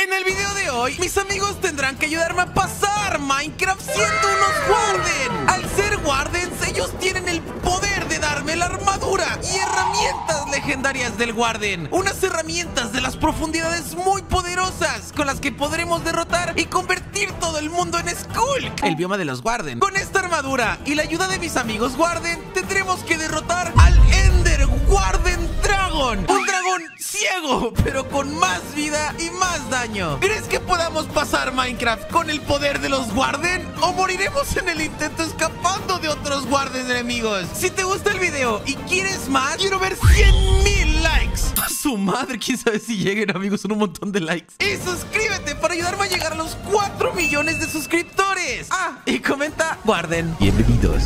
En el video de hoy, mis amigos tendrán que ayudarme a pasar Minecraft siendo unos Warden. Al ser Wardens, ellos tienen el poder de darme la armadura y herramientas legendarias del Warden. Unas herramientas de las profundidades muy poderosas con las que podremos derrotar y convertir todo el mundo en Skulk, el bioma de los Warden. Con esta armadura y la ayuda de mis amigos Warden, tendremos que derrotar al Ender Warden Dragon. Un dragón ciego, pero con más vida y más daño. ¿Crees que podamos pasar Minecraft con el poder de los Warden? ¿O moriremos en el intento escapando de otros Warden enemigos? Si te gusta el video y quieres más, quiero ver 100,000 likes. A su madre, quién sabe si lleguen, amigos, son un montón de likes. Y suscríbete para ayudarme a llegar a los 4 millones de suscriptores. Ah, y comenta Warden. Bienvenidos.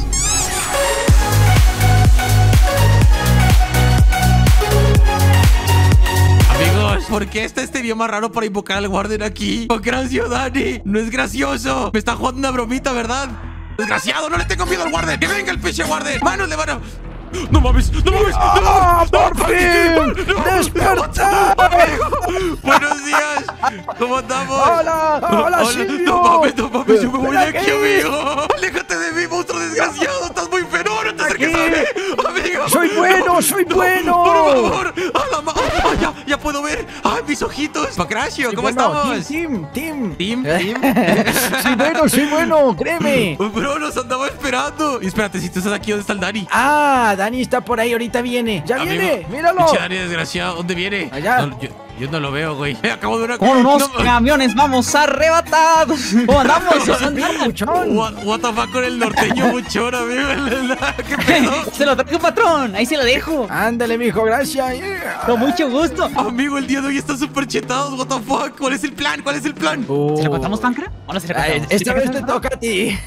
Amigos, ¿por qué está este bioma raro para invocar al Warden aquí? ¡Oh, gracias, Dani! ¡No es gracioso! Me está jugando una bromita, ¿verdad? ¡Desgraciado! ¡No le tengo miedo al Warden! ¡Que venga el pinche Warden! ¡Manos de mano! ¡No mames! ¡No mames! ¡No mames! ¡Por fin! ¡Desperta! ¡Buenos días! ¿Cómo andamos? ¡Hola! ¡Hola, Silvio! ¡No mames! ¡No mames! ¡Yo me voy de aquí, amigo! ¡Aléjate de mí, monstruo desgraciado! ¡Estás muy fenómeno! ¡No te acerques a mí, amigo! ¡Soy bueno! ¡Soy bueno! ¡Por favor! ¡A la madre! ¡Ya! ¡Ya puedo ver! ¡Ay, mis ojitos! ¡Pancracio! ¿Cómo estamos? ¡Tim! ¡Soy bueno! ¡Créeme! ¡Bro! ¡Nos andaba esperando! Y espérate, si tú estás aquí, ¿dónde está el Dani? ¡Ah! Dani está por ahí, ahorita viene. ¡Ya viene! ¡Míralo! ¡Pinche Dani desgraciado! ¿Dónde viene? Allá. Yo no lo veo, güey. Acabo de ver. Con unos camiones vamos arrebatados. ¿Cómo andamos? What the fuck con el norteño buchón, amigo. ¿Qué pedo? Se lo traje un patrón. Ahí se lo dejo. Ándale, mijo. Gracias. Con mucho gusto. Amigo, el día de hoy está súper chetado. What the fuck. ¿Cuál es el plan? ¿Se lo contamos, Pancra? ¿O no se lo contamos? Esta vez te toca a ti.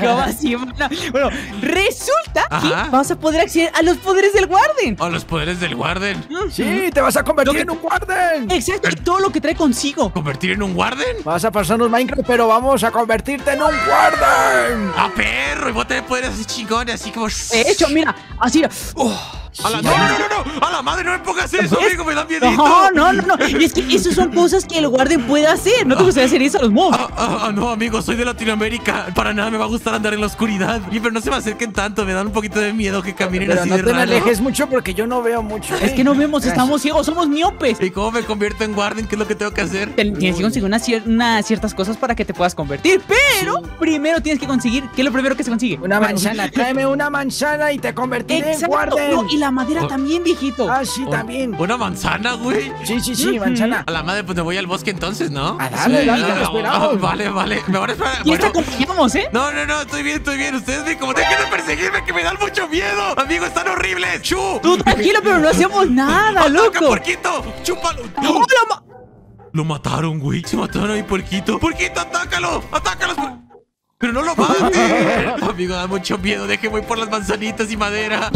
¿Cómo así, mano? Bueno, resulta que vamos a poder acceder a los poderes del Warden. ¿A los poderes del Warden? Sí, te vas a convertir en un Warden. Exacto, y todo lo que trae consigo. ¿Convertir en un Warden? Vas a pasarnos Minecraft, pero vamos a convertirte en un Warden. ¡Ah, perro! Y vos tenés poderes así chingones, así como... De hecho, mira, así... ¡No! ¡A la madre! ¡No me pongas eso, amigo! ¡Me da miedito! No. Y es que esas son cosas que el Warden puede hacer. ¿No te gustaría hacer eso a los mobs? No, amigo. Soy de Latinoamérica. Para nada me va a gustar andar en la oscuridad. Pero no se me acerquen tanto. Me dan un poquito de miedo que caminen pero así no de raro. No te alejes mucho porque yo no veo mucho. Es que no vemos. Estamos ciegos. Somos miopes. ¿Y cómo me convierto en Warden? ¿Qué es lo que tengo que hacer? Tienes que conseguir unas ciertas cosas para que te puedas convertir. Pero primero tienes que conseguir... ¿Qué es lo primero que se consigue? Una manzana. Tráeme una manzana y te convertiré en Warden. No, y la madera también, viejito. Ah, sí, también. ¿Una manzana, güey? Sí, manzana. A la madre, pues me voy al bosque entonces, ¿no? A darle, esperamos. Vale. Me van a esperar. Y te acompañamos, ¿eh? No, estoy bien. Ustedes ven como tienen que perseguirme, que me dan mucho miedo. Amigos, están horribles. ¡Chu! Tú tranquilo, pero no hacemos nada, loco. ¡Porquito! ¡Chúpalo! ¡Oh, lo mataron, güey! Se mataron ahí, Porquito. ¡Porquito, atácalo! ¡Pero no lo mates! Amigo, da mucho miedo. Déjeme ir por las manzanitas y madera.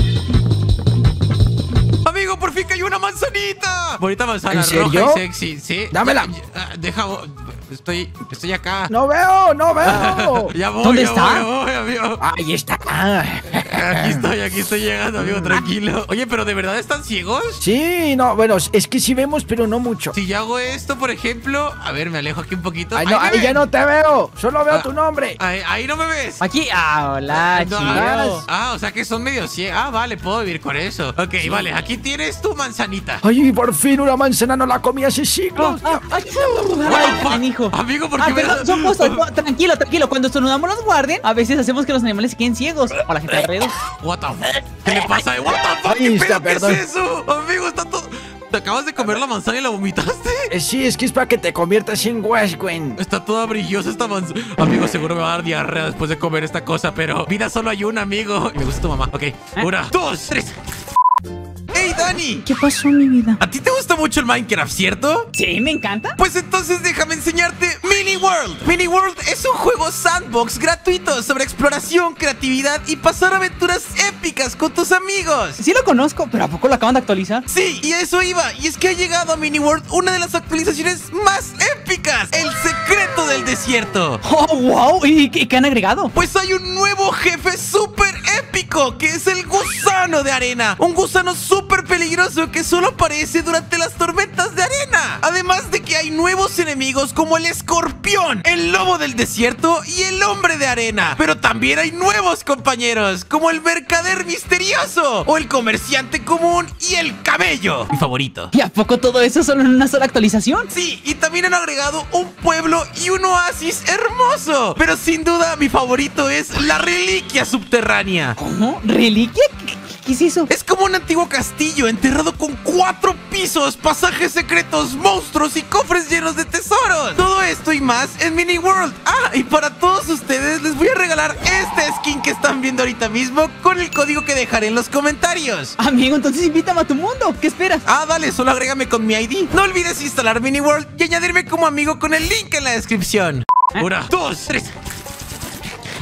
Amigo, por fin cayó una manzanita. Bonita manzana roja y sexy, ¿sí? Dámela. Deja, estoy acá. No veo. ¿Dónde está? Amigo. Ahí está. Aquí estoy llegando, amigo, tranquilo. Oye, pero ¿de verdad están ciegos? Sí, no, bueno, es que sí vemos, pero no mucho. Si yo hago esto, por ejemplo, a ver, me alejo aquí un poquito. Ay, no, ahí ya no te veo, solo veo tu nombre. Ahí no me ves. Aquí, hola, chicos. O sea que son medio ciegos. Vale, puedo vivir con eso. Ok, sí. Vale, aquí tienes tu manzanita. Ay, por fin una manzana, no la comí hace siglos. Hijo. Amigo, ¿por qué Tranquilo, cuando estornudamos los Warden, a veces hacemos que los animales queden ciegos. O la gente alrededor. What the fuck? ¿Qué le pasa? What the fuck? ¿Qué es eso? Amigo, está todo... ¿Te acabas de comer la manzana y la vomitaste? Sí, es que es para que te conviertas en Warden. Está toda brillosa esta manzana. Amigo, seguro me va a dar diarrea después de comer esta cosa, pero... Vida solo hay una, amigo. Me gusta tu mamá. Ok, 1, 2, 3... ¡Hey, Dani! ¿Qué pasó, mi vida? ¿A ti te gusta mucho el Minecraft, cierto? Sí, me encanta. Pues entonces déjame enseñarte Mini World. Mini World es un juego sandbox gratuito sobre exploración, creatividad y pasar aventuras épicas con tus amigos. Sí lo conozco, pero ¿a poco lo acaban de actualizar? Sí, y a eso iba. Y es que ha llegado a Mini World una de las actualizaciones más épicas. El secreto del desierto. ¡Oh, wow! ¿Y qué han agregado? Pues hay un nuevo jefe súper épico, que es el gusano de arena. Un gusano súper peligroso que solo aparece durante las tormentas de arena. nuevos enemigos como el escorpión, el lobo del desierto y el hombre de arena. Pero también hay nuevos compañeros como el mercader misterioso o el comerciante común y el camello, mi favorito. ¿Y a poco todo eso solo en una sola actualización? Sí, y también han agregado un pueblo y un oasis hermoso. Pero sin duda mi favorito es la reliquia subterránea. ¿Cómo? ¿Reliquia? ¿Qué es eso? Es como un antiguo castillo enterrado con 4 pisos, pasajes secretos, monstruos y cofres llenos de tesoros. Todo esto y más en Mini World. Ah, y para todos ustedes les voy a regalar esta skin que están viendo ahorita mismo con el código que dejaré en los comentarios. Amigo, entonces invítame a tu mundo. ¿Qué esperas? Ah, dale, solo agrégame con mi ID. No olvides instalar Mini World y añadirme como amigo con el link en la descripción. 1, 2, 3.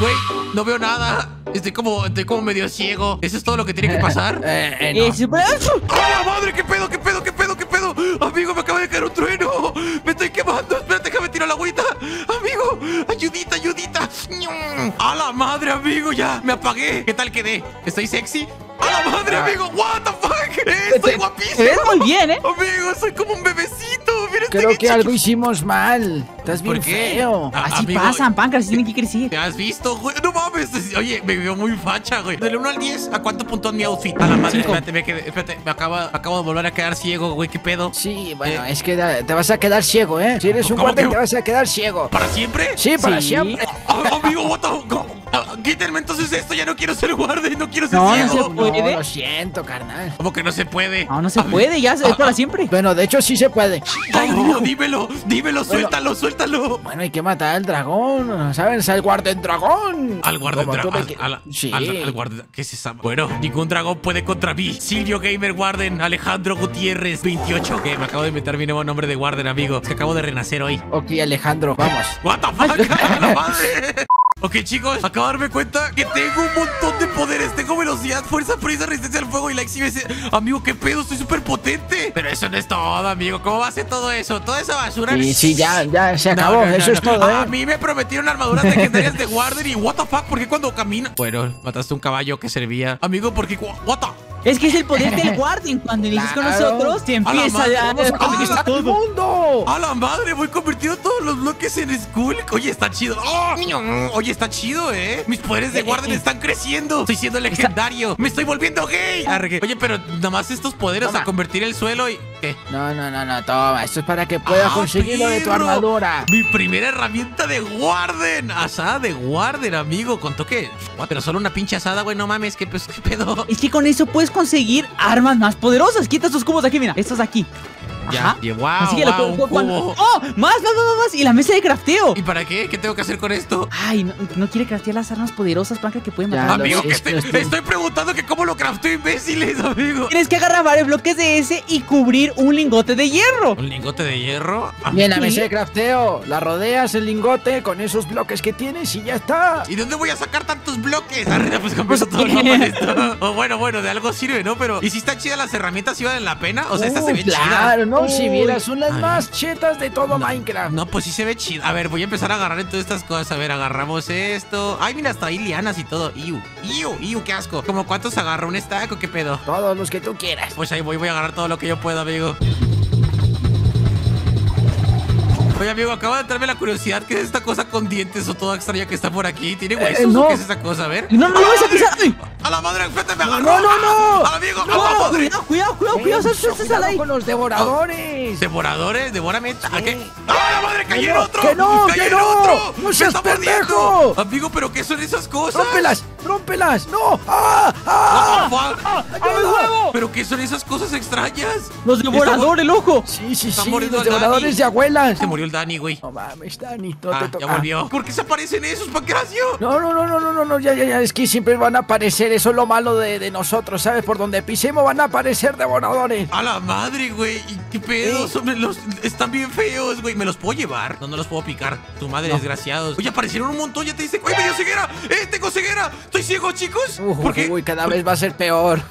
Güey, no veo nada. Estoy como medio ciego. ¿Eso es todo lo que tiene que pasar? No. ¡Ay, la madre! ¿Qué pedo? ¿Qué pedo? ¿Qué pedo? ¿Qué pedo? Amigo, me acaba de caer un trueno. Me estoy quemando. Espérate, déjame tirar la agüita. Amigo, ayudita, ayudita. ¡A la madre, amigo! Ya, me apagué. ¿Qué tal quedé? ¿Estoy sexy? ¡A la madre, amigo! ¡What the fuck! ¡Estoy guapísimo! Te ves muy bien, ¿eh? Amigo, soy como un bebecito. Mira, creo que algo hicimos mal. Estás bien feo. Así pasan, Pancra, así tienen que crecer. ¿Te has visto, güey? No mames. Oye, me veo muy facha, güey. Del 1 al 10, ¿a cuánto puntó mi outfit? A la madre, espérate, me acabo de volver a quedar ciego, güey. ¿Qué pedo? Sí, bueno, es que te vas a quedar ciego, ¿eh? Si eres un guardia, te vas a quedar ciego. ¿Para siempre? Sí, para siempre. Amigo, what the... Quítenme entonces esto, ya no quiero ser guardia, no quiero ser ciego. No se puede. No, lo siento, carnal. ¿Cómo que no se puede? No, no se puede, ya es para siempre. Bueno, de hecho sí se puede. Ay, no, dímelo, bueno, suéltalo. Bueno, hay que matar al dragón, ¿sabes? Al Warden Dragon. Al Warden Dragon. Sí. Al Warden. ¿Qué es esa? Bueno, ningún dragón puede contra mí. Silvio Gamer Warden, Alejandro Gutiérrez, 28. Que me acabo de inventar mi nuevo nombre de Warden, amigo. Es que acabo de renacer hoy. Ok, Alejandro, vamos. What the fuck, la madre. Ok, chicos, acabo de darme cuenta que tengo un montón de poderes. Tengo velocidad, fuerza, prisa, resistencia al fuego y la exigencia. Amigo, qué pedo, estoy súper potente. Pero eso no es todo, amigo. ¿Cómo va a ser todo eso? Toda esa basura. Sí, ya, se acabó. No, eso es todo. A mí me prometieron armaduras legendarias de Warden y what the fuck, ¿por qué cuando camina? Bueno, mataste un caballo que servía. Amigo, ¿por qué? What the... Es que es el poder del Warden. Cuando inicias con nosotros, te empieza a convertir todo el mundo. A la madre, voy convirtiendo todos los bloques en Skulk. Oye, está chido. Oye, está chido, ¿eh? Mis poderes de Warden están creciendo. Estoy siendo legendario. Me estoy volviendo gay. Oye, pero nada más estos poderes a convertir el suelo y... ¿Qué? No, toma. Esto es para que puedas conseguir lo de tu armadura. Mi primera herramienta de Warden. Asada de Warden, amigo. Con toque. Pero solo una pinche asada, güey. No mames, qué pedo. Es que con eso puedes conseguir armas más poderosas. Quita estos cubos de aquí, mira, estos de aquí. Ya, wow, ¡oh! Más. Y la mesa de crafteo. ¿Y para qué? ¿Qué tengo que hacer con esto? Ay, no quiere craftear las armas poderosas, Pancra, que pueden matar a los... Amigo, estoy preguntando que cómo lo crafteo, imbéciles, amigo. Tienes que agarrar varios bloques de ese y cubrir un lingote de hierro. ¿Un lingote de hierro? Bien, la mesa de crafteo. La rodeas el lingote con esos bloques que tienes y ya está. ¿Y dónde voy a sacar tantos bloques? Arre, pues compuso todo el mapa de esto. Oh, bueno, de algo sirve, ¿no? Pero, ¿y si están chidas las herramientas, si valen la pena? O sea, estas se ven chidas. No, si vieras, son las más chetas de todo Minecraft. No, pues sí se ve chido. A ver, voy a empezar a agarrar en todas estas cosas. A ver, agarramos esto. Ay, mira, hasta ahí lianas y todo. Iu, qué asco. ¿Como cuántos agarro? ¿Un stack o qué pedo? Todos los que tú quieras. Pues ahí voy a agarrar todo lo que yo pueda, amigo. Oye, amigo, acaba de entrarme la curiosidad. ¿Qué es esta cosa con dientes o toda extraña que está por aquí? ¿Tiene huesos o qué es esa cosa? A ver. No, ¡ah, vas a pisar! ¡A la madre! ¡Espérate, me agarró! ¡No! ¡Amigo! ¡No! ¡Cuidado! ¡Cuidado con los devoradores! ¿Devoradores? ¡Devórame! ¿A qué? ¡Ah, la madre! ¡Cayeron otro! ¡Que no! ¡Cayeron otro! ¡No seas pendejo! Amigo, ¿pero qué son esas cosas? ¡Rómpelas! ¡Rómpelas! ¡No! ¡Ah! ¿Pero qué son esas cosas extrañas? ¡Los devoradores, loco! Sí, los devoradores de abuelas. Se murió el Dani, güey. No mames, Dani, todo te toca. Ya volvió. ¿Por qué se aparecen esos, Pancracio? No, ya, es que siempre van a aparecer. Eso es lo malo de nosotros, ¿sabes? Por donde pisemos van a aparecer devoradores. A la madre, güey. ¿Y qué pedo? Están bien feos, güey. ¿Me los puedo llevar? No, no los puedo picar. Tu madre, desgraciados. Oye, aparecieron un montón, ya te dice. ¡Oye, me dio ceguera! ¡Tengo ceguera! ¡Estoy ciego, chicos! Porque cada vez va a ser peor.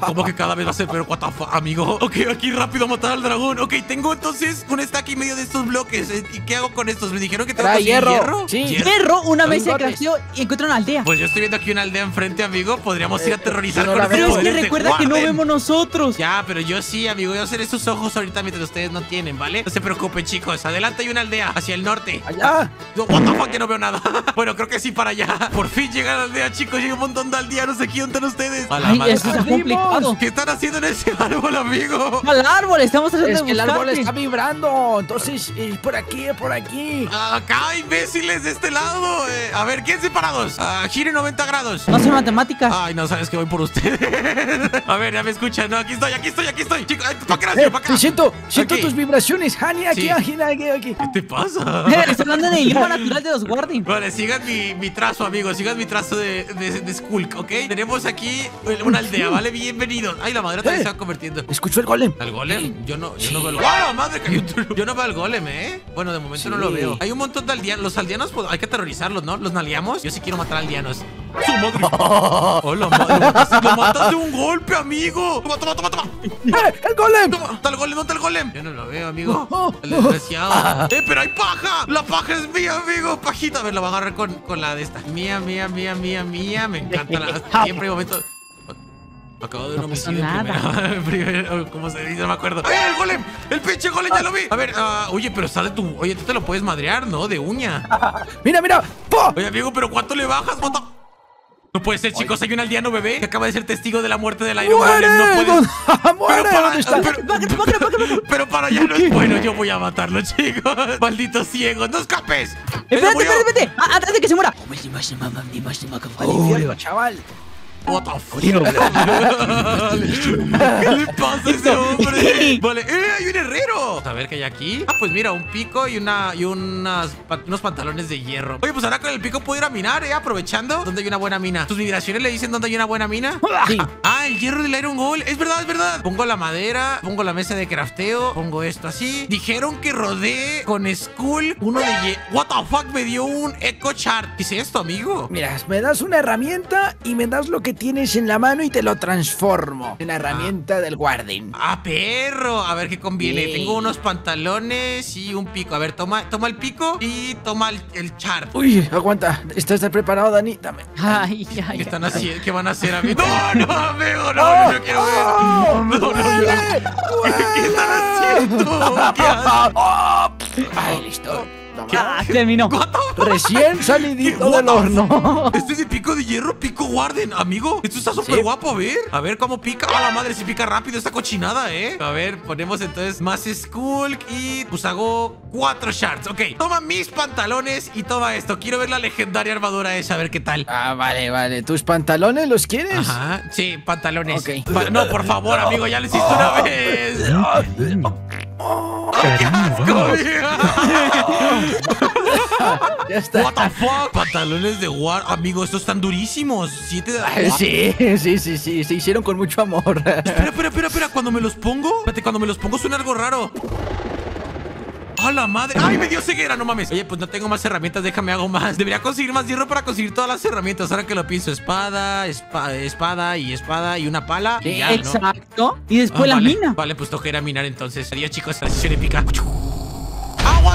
¿Cómo que cada vez va a ser peor? What the fuck, amigo. Ok, aquí rápido matar al dragón. Ok, tengo entonces un stack y medio de estos bloques. ¿Y qué hago con estos? Me dijeron que tengo que hierro. Sí. Hierro, una vez se creció y encuentra una aldea. Pues yo estoy viendo aquí una aldea enfrente, amigo. Podríamos ir a aterrorizar con estos poderes. Pero es que recuerda que no vemos nosotros. Ya, pero yo sí, amigo. Voy a hacer esos ojos ahorita mientras ustedes no tienen, ¿vale? No se preocupen, chicos. Adelante hay una aldea hacia el norte. Allá. No, what the fuck, ya no veo nada. Bueno, creo que sí para allá. Por fin llega la aldea, chicos. Llega un montón de aldeas. No sé quién están ustedes. Ay, eso es complicado. ¿Qué están haciendo en ese árbol, amigo? Al árbol, estamos haciendo. Es que el árbol está vibrando. Entonces, por aquí, por aquí. Acá, imbéciles, de este lado. A ver, ¿quién separados? Gire 90 grados. No soy matemáticas. Ay, no, sabes que voy por ustedes. A ver, ya me escuchan. No, aquí estoy, aquí estoy, aquí estoy. Chicos, para acá, para acá. Siento tus vibraciones, Hani, aquí, aquí. ¿Qué te pasa? Estoy hablando de hierba natural de los Warden. Vale, sigan mi trazo, amigos. Sigan mi trazo de Skulk, ¿ok? Tenemos aquí una aldea, ¿vale? Bienvenidos. Ay, la madre también se va convirtiendo. ¿Escuchó el golem? ¿Al golem? Yo no veo el golem. ¡Ah, madre! Yo no veo el golem, ¿eh? Bueno, de momento no lo veo. Hay un montón de aldeanos. Los aldeanos hay que aterrorizarlos, ¿no? ¿Los naleamos? Yo sí quiero matar a aldeanos. ¡Su madre! ¡Hola, madre! ¡Lo mataste de un golpe, amigo! ¡Toma, toma, toma, toma! ¡El golem! ¡Toma! ¡Está el golem! ¿Dónde está el golem? Yo no lo veo, amigo. El desgraciado. ¡Pero hay paja! ¡La paja es mía, amigo! ¡Pajita! A ver, la voy a agarrar con la de esta. Mía. Me encanta la... Siempre hay momentos... Acabo de un homicidio primero. ¿Cómo se dice? No me acuerdo. ¡Ay, el golem! ¡El pinche golem! ¡Ya lo vi! A ver, oye, pero está de tu... Oye, tú te lo puedes madrear, ¿no? De uña. ¡Mira, mira! ¡Po! Oye, amigo, ¿pero cuánto le bajas? ¿Cuánto? No puede ser, chicos, hay un aldeano bebé que acaba de ser testigo de la muerte del Iron Golem. No puede. Pero para allá no es bueno, yo voy a matarlo, chicos. Malditos ciegos, no escapes. Espérate. Atrás de que se muera. Chaval. What the fuck? ¿Qué le pasa a ese hombre? Vale, hay un herrero. A ver qué hay aquí. Ah, pues mira, un pico y unos pantalones de hierro. Oye, pues ahora con el pico puedo ir a minar, aprovechando. ¿Dónde hay una buena mina? ¿Tus migraciones le dicen dónde hay una buena mina? Sí. Ah, el hierro del Iron Golem. Es verdad, es verdad. Pongo la madera, pongo la mesa de crafteo, pongo esto así. Dijeron que rodeé con Skull uno de hierro. What the fuck, me dio un eco chart. ¿Qué es esto, amigo? Mira, me das una herramienta y me das lo que tienes en la mano y te lo transformo en la herramienta del Warden. ¡Ah, perro! A ver qué conviene. Sí. Tengo unos pantalones y un pico. A ver, toma el pico y toma el chart. Uy, aguanta. ¿Estás preparado, Dani? Dame. ¿Qué están haciendo? ¿Qué van a hacer, amigo? ¡No, no, amigo! ¡No, no quiero ver! ¿Qué están haciendo? ¡Ay, listo! Terminó. Recién salidito del horno. Este es de pico de hierro, pico Warden, amigo. Esto está súper guapo, a ver. A ver cómo pica. A la madre, si pica rápido esta cochinada, A ver, ponemos entonces más Skulk y pues hago 4 shards. Ok, toma mis pantalones y toma esto. Quiero ver la legendaria armadura esa, a ver qué tal. Ah, vale. ¿Tus pantalones los quieres? Ajá, sí, pantalones. Okay. No, por favor, amigo, ya lo hiciste una vez. ¡Qué asco! Ya está. What the fuck? Pantalones de War, amigo, estos están durísimos. Sí, se hicieron con mucho amor. Espera, cuando me los pongo. Espérate, cuando me los pongo suena algo raro. ¡A la madre! ¡Ay, me dio ceguera! No mames. Oye, pues no tengo más herramientas, déjame hago más. Debería conseguir más hierro para conseguir todas las herramientas. Ahora que lo pienso, espada y una pala. Y ya, exacto, ¿no? Y después la mina. Vale, pues toca ir a minar entonces. Adiós, chicos, la sesión épica.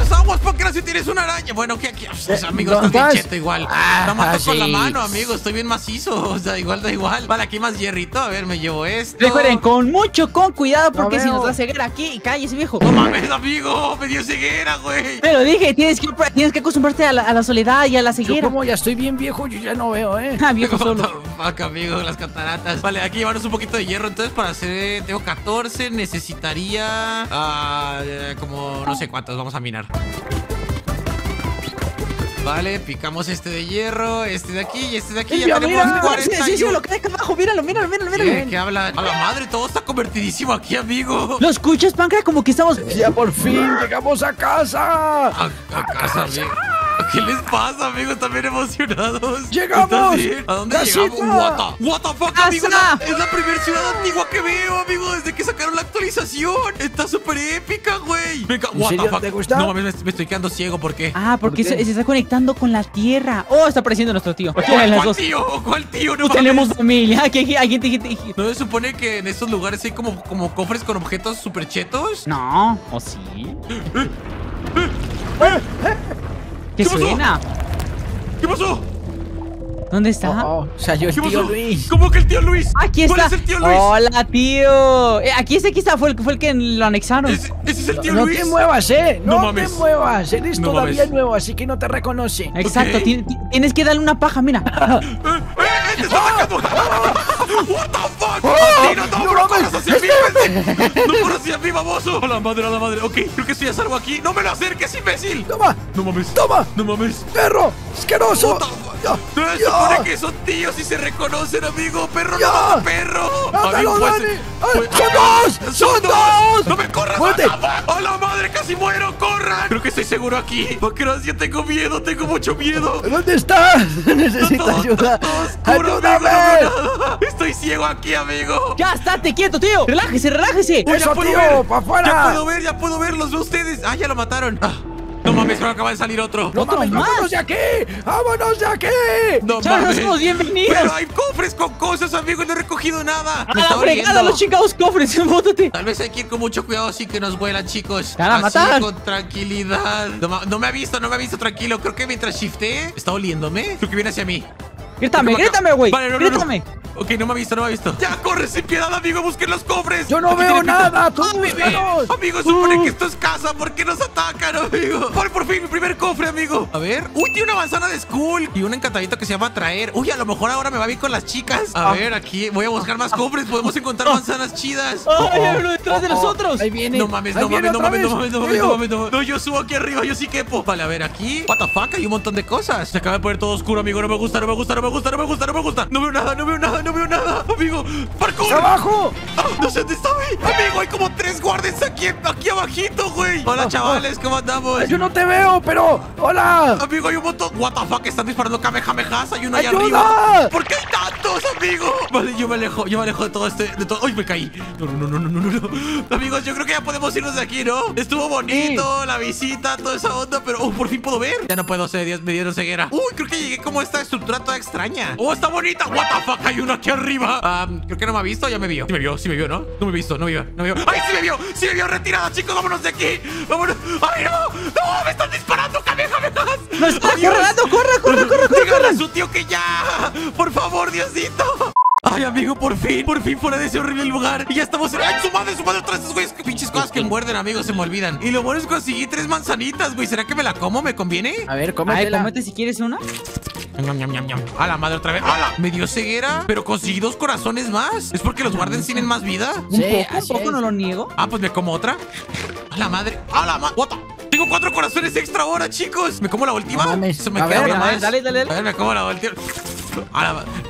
Aguas, Pancra, si tienes una araña. Bueno, que aquí, amigo, estás bien cheto igual. No mato con la mano, amigo, estoy bien macizo. O sea, da igual. Vale, aquí más hierrito, a ver, me llevo esto. Recuerden, con cuidado, porque si nos da ceguera aquí, cállese, viejo. No mames, amigo, me dio ceguera, güey. Pero dije, tienes que acostumbrarte a la soledad y a la ceguera. Yo como ya estoy bien viejo, yo ya no veo, viejo solo. Fuck, amigo, las cataratas. Vale, aquí llevarnos un poquito de hierro, entonces, para hacer, tengo 14, necesitaría como, no sé cuántos, vamos a mirar. Vale, picamos este de hierro, este de aquí y este de aquí. Ya tenemos 41. Sí, lo que está abajo, míralo. ¿Qué habla? A la madre, todo está convertidísimo aquí, amigo. ¿Lo escuchas, Pancra? Como que estamos... Ya por fin llegamos a casa. A casa, amigo. ¿Qué les pasa, amigos? También emocionados. ¡Llegamos! ¿A dónde llegamos? What the fuck, amigos. Es la primera ciudad antigua que veo, amigo, desde que sacaron la actualización. Está súper épica, güey. Venga, what the fuck. ¿Te gusta? No, me estoy quedando ciego, ¿por qué? Ah, porque ¿por qué? Se está conectando con la tierra. Oh, está apareciendo nuestro tío. ¿Cuál tío? ¿Cuál tío? No tenemos familia. Hay gente. ¿No se supone que en estos lugares hay como cofres con objetos súper chetos? No, ¿o sí? ¿Qué suena? ¿Qué pasó? ¿Dónde está? Salió el tío Luis. ¿Cómo que el tío Luis? Aquí está. ¿Cuál es el tío Luis? Hola, tío. Aquí está. Fue el que lo anexaron. ¿Ese es el tío Luis? No te muevas, no mames. No te muevas. Eres todavía nuevo, así que no te reconoce. Exacto. Tienes que darle una paja, mira. ¡Te está atacando! ¡What the fuck! ¡No corras hacia mí! ¡No corras hacia mí, baboso! ¡A la madre, a la madre! Ok, creo que estoy a salvo aquí. ¡No me lo acerques, imbécil! ¡Toma! ¡No mames! ¡Toma! ¡No mames! ¡Perro! ¡Asqueroso! Se supone que son tíos y se reconocen, amigo. ¡Perro, no mata perro! ¡Mátalo, Dani! ¡Son dos! ¡Son dos! ¡No me corras! ¡A la madre, casi muero! ¡Corran! Creo que estoy seguro aquí. ¡Pancracia, tengo miedo! ¡Tengo mucho miedo! ¿Dónde estás? Necesito ayuda. ¡Ayúdame! Estoy ciego aquí, amigo. Ya, estate quieto, tío. Relájese, relájese. Uy, ya puedo ver. Ya puedo ver. Los veo ustedes. Ah, ya lo mataron. Ah. No mames, pero acaba de salir otro. ¡No mames, más! ¡Vámonos de aquí! ¡Vámonos de aquí! ¡No mames! ¡Somos bienvenidos! ¡Pero hay cofres con cosas, amigo! ¡Y no he recogido nada! ¡A la fregada los chingados cofres! ¡Bótate! Tal vez hay que ir con mucho cuidado así que nos vuelan, chicos. ¡Ya la mataron! Con tranquilidad. No me ha visto, tranquilo. Creo que mientras shifté, está oliéndome. Creo que viene hacia mí. Grítame, güey. Vale, grítame. No. Ok, no me ha visto. Ya, corre sin piedad, amigo. Busquen los cofres. Yo no veo nada. Tú, amigo, supone que esto es casa. ¿Por qué nos atacan, amigo? Por fin, mi primer cofre, amigo. A ver. Uy, tiene una manzana de Skulk y un encantadito que se llama Traer. Uy, a lo mejor ahora me va bien con las chicas. A ver, aquí voy a buscar más cofres. Podemos encontrar manzanas chidas. ¡Ay, uno detrás de nosotros! Ahí viene. No mames. No, yo subo aquí arriba. Yo sí quepo. Vale, a ver, aquí. What the fuck, hay un montón de cosas. Se acaba de poner todo oscuro, amigo. No me gusta. No veo nada, amigo. ¡Parkour! ¡Abajo! No sé dónde estaba, amigo. Hay como 3 guardias aquí abajito, güey. Hola, chavales, ¿cómo andamos? Yo no te veo, pero... ¡Hola! Amigo, hay un montón. What the fuck, están disparando kamehamehas. Hay uno allá arriba. ¿Por qué hay tantos, amigo? Vale, yo me alejo de todo este... ¡Ay, me caí! No. Amigos, yo creo que ya podemos irnos de aquí, ¿no? Estuvo bonito, la visita, toda esa onda, pero... ¡Oh, por fin puedo ver! Ya no puedo, Dios, me dieron ceguera. Uy, creo que llegué como a esta estructura toda extraña. ¡Oh, está bonita! ¡What the fuck! Hay uno aquí arriba. Creo que no me ha visto. Ya me vio. Sí me vio, ¿no? No me vio. ¡Ay, sí me vio! ¡Sí me vio! ¡Retirada, chicos! ¡Vámonos de aquí! ¡Vámonos! ¡Ay, no! ¡No! ¡Me están disparando! ¡Kamehamehas! ¡No está disparando! ¡Corre! ¡A su tío que ya! ¡Por favor, Diosito! Ay, amigo, por fin fuera de ese horrible lugar. Y ya estamos en... ¡Ay, su madre! Otra de esas güeyes, pinches cosas que muerden, amigo, se me olvidan. Y lo bueno es que conseguí 3 manzanitas, güey. ¿Será que me la como? ¿Me conviene? A ver, cómetela. Cómete si quieres una. A la madre, otra vez. ¡Hala! Me dio ceguera, pero conseguí 2 corazones más. ¿Es porque los guardias tienen más vida? Sí, un poco, no lo niego. Ah, pues me como otra. A la madre. A la madre. Tengo 4 corazones extra ahora, chicos. ¿Me como la última? Se me queda una más. Dale. A ver, me como la última.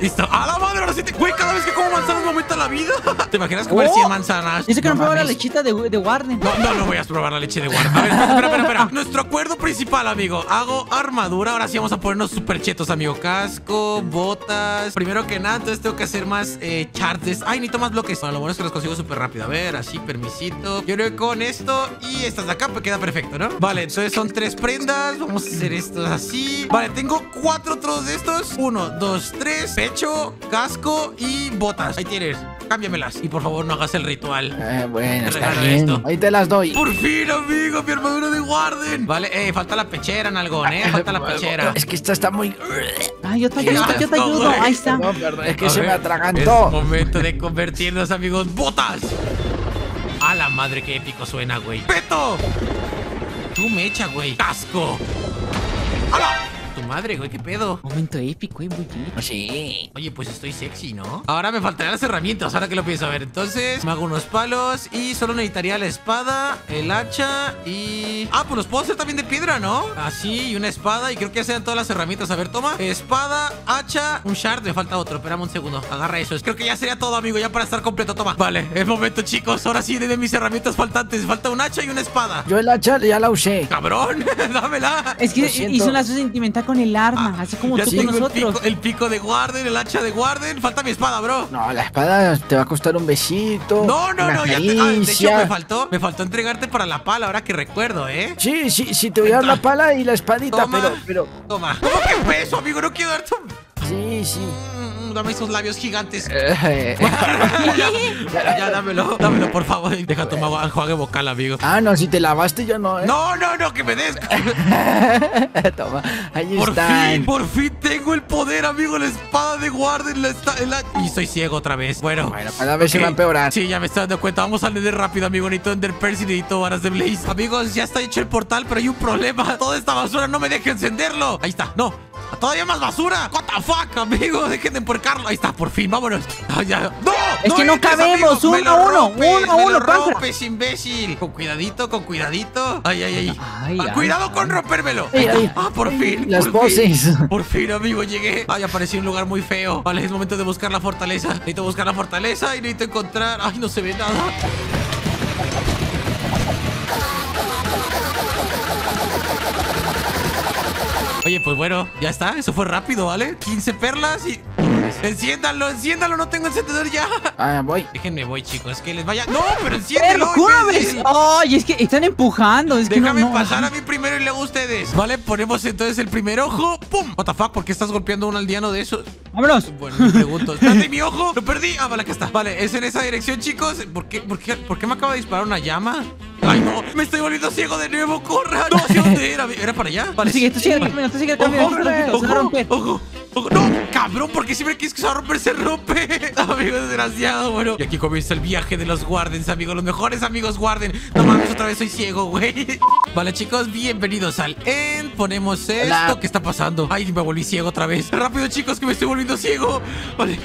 Listo. A la madre, ahora sí te... Güey, cada vez que como manzanas me aumenta la vida. ¿Te imaginas comer 100 manzanas? Dice que no prueba la lechita de Warden. No voy a probar la leche de Warden. A ver, espera. Nuestro acuerdo principal, amigo. Hago armadura. Ahora sí vamos a ponernos super chetos, amigo. Casco, botas. Primero que nada, entonces tengo que hacer más charts. Ay, necesito más bloques. Bueno, lo bueno es que los consigo súper rápido. A ver, así, permisito. Yo creo que con esto y estas de acá pues queda perfecto, ¿no? Vale, entonces son 3 prendas. Vamos a hacer estos así. Vale, tengo 4 otros de estos. 1, 2, 3. Pecho, casco y botas. Ahí tienes. Cámbiamelas. Y por favor, no hagas el ritual. Bueno, está bien. Esto. Ahí te las doy. Por fin, amigo, mi armadura de Warden. Vale, falta la pechera, nalgón, Falta la pechera. Es que esta está muy... Ay, yo te ayudo. Ahí está. No, perdón, es que se me atragantó. Es momento de convertirnos, amigos. ¡Botas! A la madre, qué épico suena, güey. ¡Peto! Tú me echa, güey. ¡Casco! ¡Hala! madre, güey, qué pedo. Momento épico, güey, muy bien. Sí. Oye, pues estoy sexy, ¿no? Ahora me faltarán las herramientas, ahora que lo pienso. A ver, entonces me hago unos palos y solo necesitaría la espada, el hacha y... Ah, pues los puedo hacer también de piedra, ¿no? Así, y una espada, y creo que ya sean todas las herramientas. A ver, toma, espada, hacha, un shard, me falta otro, espérame un segundo, agarra eso. Creo que ya sería todo, amigo, ya para estar completo, toma. Vale, es momento, chicos, ahora sí de mis herramientas faltantes, falta un hacha y una espada. Yo el hacha ya la usé. ¡Cabrón! ¡Dámela! Es que hizo un lazo sentimental con el arma, así como tú con nosotros. El pico de Warden, el hacha de Warden, falta mi espada, bro. No, la espada te va a costar un besito. No, no, no, ya te... Ah, de hecho me faltó entregarte para la pala, ahora que recuerdo, ¿eh? Sí, sí, sí, te voy a dar la pala y la espadita, toma, pero... Toma. ¿Cómo que peso, amigo? No quiero dar tu... Sí, sí. Dame esos labios gigantes. Ya, dámelo, por favor. Deja tu enjuague vocal, amigo. Ah, no, si te lavaste yo no, ¿eh? No, que me des. Toma, ahí está. Por fin tengo el poder, amigo. La espada de Warden, y soy ciego otra vez. Bueno, cada vez se va a empeorar. Sí, ya me estoy dando cuenta. Vamos a leer rápido, amigo. Necesito Ender Percy, necesito varas de Blaze. Amigos, ya está hecho el portal, pero hay un problema. Toda esta basura no me deja encenderlo. Ahí está, no. Todavía más basura. What the fuck, amigo. Dejen de empuercarlo. Ahí está, por fin, vámonos. Ay, ya. ¡No! Es que no cabemos. Uno a uno, rompes, imbécil. Con cuidadito. Ay. Cuidado con rompérmelo. Ah, por fin. Las voces. Por fin, amigo, llegué. Ay, apareció un lugar muy feo. Vale, es momento de buscar la fortaleza. Necesito buscar la fortaleza y necesito encontrar... Ay, no se ve nada. Oye, pues bueno, ya está, eso fue rápido, ¿vale? 15 perlas y... Enciéndalo, no tengo encendedor ya. Ah, voy. Déjenme, voy, chicos, que les vaya... ¡No, pero enciéndelo! ¡Ay, oh, es que están empujando! Es déjame que no, pasar a mí primero y luego a ustedes. Vale, ponemos entonces el primer ojo. ¡Pum! What the fuck, ¿por qué estás golpeando a un aldeano de esos? ¡Vámonos! Bueno, me pregunto. ¿Dónde mi ojo? ¡Lo perdí! Ah, vale, acá está. Vale, es en esa dirección, chicos. ¿Por qué me acaba de disparar una llama? ¡Ay, no! ¡Me estoy volviendo ciego de nuevo! ¡Corra! ¡No! ¿Sí, dónde era? ¿Era para allá? Vale. Sigue el camino. ¡Ojo! ¡No! ¡Cabrón! ¿Por qué siempre quieres que se rompe? ¡Se rompe! Amigo desgraciado, bueno. Y aquí comienza el viaje de los Wardens, amigos. Los mejores amigos Warden. No mames, otra vez soy ciego, güey. Vale, chicos, bienvenidos al End. Ponemos esto. Hola. ¿Qué está pasando? Ay, me volví ciego otra vez. Rápido, chicos, que me estoy volviendo ciego. Vale,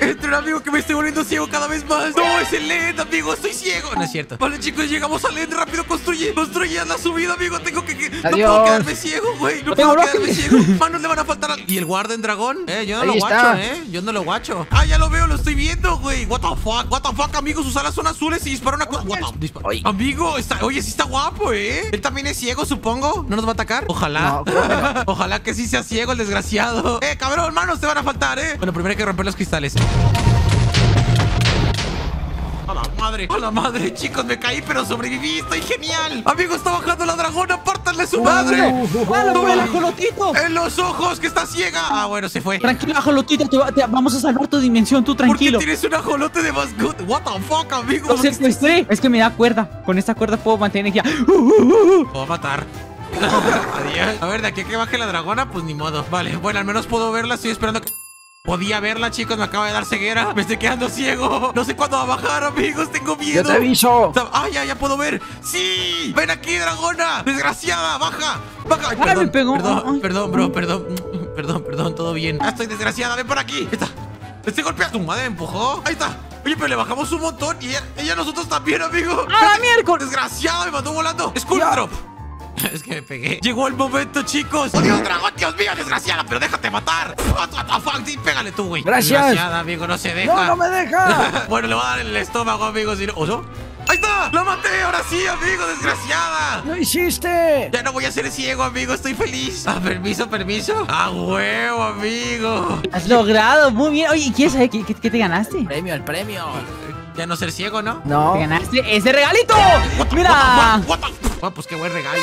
entre amigo, que me estoy volviendo ciego cada vez más. ¡No, es el End, amigo! ¡Estoy ciego! No es cierto. Vale, chicos, llegamos al End. Rápido, construye la subida, amigo. Tengo que... No puedo quedarme ciego, güey. No puedo quedarme ciego. Manos le van a faltar al... ¿Y el Warden Dragón? Yo no lo guacho, yo no lo guacho. Ah, ya lo veo, lo estoy viendo, güey. What the fuck, amigos, sus alas son azules y dispara una cosa. Amigo, oye, sí está guapo, él también es ciego, supongo. ¿No nos va a atacar? Ojalá. No. Ojalá que sí sea ciego el desgraciado. Cabrón, manos te van a faltar, Bueno, primero hay que romper los cristales. A la madre, chicos, me caí, pero sobreviví, estoy genial. Amigo, está bajando la dragona, pártanle su madre. ¡No, el ajolotito! ¡En los ojos, que está ciega! Ah, bueno, se fue. Tranquilo, ajolotito, vamos a salvar tu dimensión, tú tranquilo. ¿Por qué tienes un ajolote de mascot? What the fuck, amigo. Lo secuestré. Es que me da cuerda, con esta cuerda puedo mantener ya. Lo va a matar. Adiós. A ver, de aquí a que baje la dragona, pues ni modo. Vale, bueno, al menos puedo verla, estoy esperando que... Podía verla, chicos, me acaba de dar ceguera. Me estoy quedando ciego. No sé cuándo va a bajar, amigos, tengo miedo. Yo te aviso. Ah, ya puedo ver. ¡Sí! ¡Ven aquí, dragona! ¡Desgraciada! ¡Baja! Ay, perdón, perdón, bro, todo bien. Ah, estoy desgraciada, ven por aquí. Está. Estoy golpeando. Tu madre me empujó. Ahí está. Oye, pero le bajamos un montón y ella nosotros también, amigo. ¡Ah, miércoles! ¡Desgraciada! Me mandó volando. ¡Skulk drop! Es que me pegué. Llegó el momento, chicos. ¡Oh, Dios, dragón! ¡Dios mío, desgraciada! ¡Pero déjate matar! ¡What the fuck! Sí, pégale tú, güey. Gracias. Desgraciada, amigo, no se deja. ¡No me deja! Bueno, le voy a dar en el estómago, amigo. Si no... ¿O no? ¡Ahí está! ¡Lo maté! ¡Ahora sí, amigo! ¡Desgraciada! ¡Lo hiciste! Ya no voy a ser ciego, amigo. Estoy feliz. Ah, permiso. ¡Ah, huevo, amigo! Has logrado. Muy bien. Oye, ¿quieres saber qué te ganaste? El premio. Ya no ser ciego, ¿no? No. Te ganaste ese regalito. Mira. Pues qué buen regalo.